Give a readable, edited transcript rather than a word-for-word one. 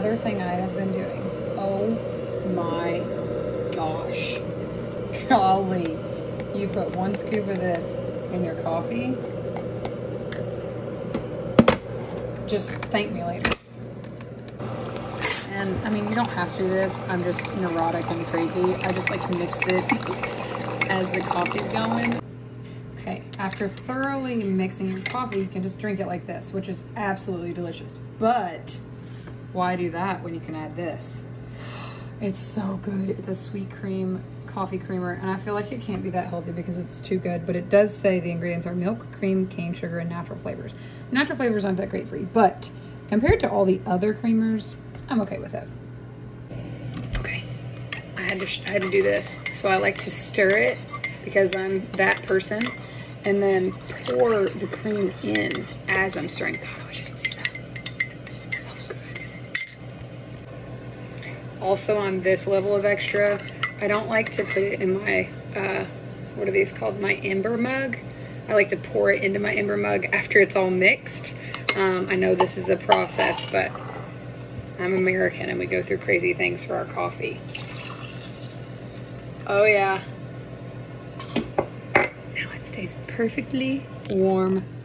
another thing I have been doing. Oh my gosh. Golly. You put 1 scoop of this in your coffee. Just thank me later. And I mean, you don't have to do this. I'm just neurotic and crazy. I just like mix it as the coffee's going. Okay, after thoroughly mixing your coffee, you can just drink it like this, which is absolutely delicious. But why do that when you can add this? It's so good. It's a sweet cream coffee creamer, and I feel like it can't be that healthy because it's too good, but it does say the ingredients are milk, cream, cane sugar, and natural flavors. Natural flavors aren't that great for you, but compared to all the other creamers, I'm okay with it. Okay, I had to do this. So I like to stir it because I'm that person, and then pour the cream in as I'm stirring. God, I wish I could see that. So good. Also, on this level of extra, I don't like to put it in my, what are these called? My Ember mug. I like to pour it into my Ember mug after it's all mixed. I know this is a process, but I'm American and we go through crazy things for our coffee. Oh yeah. Now it stays perfectly warm.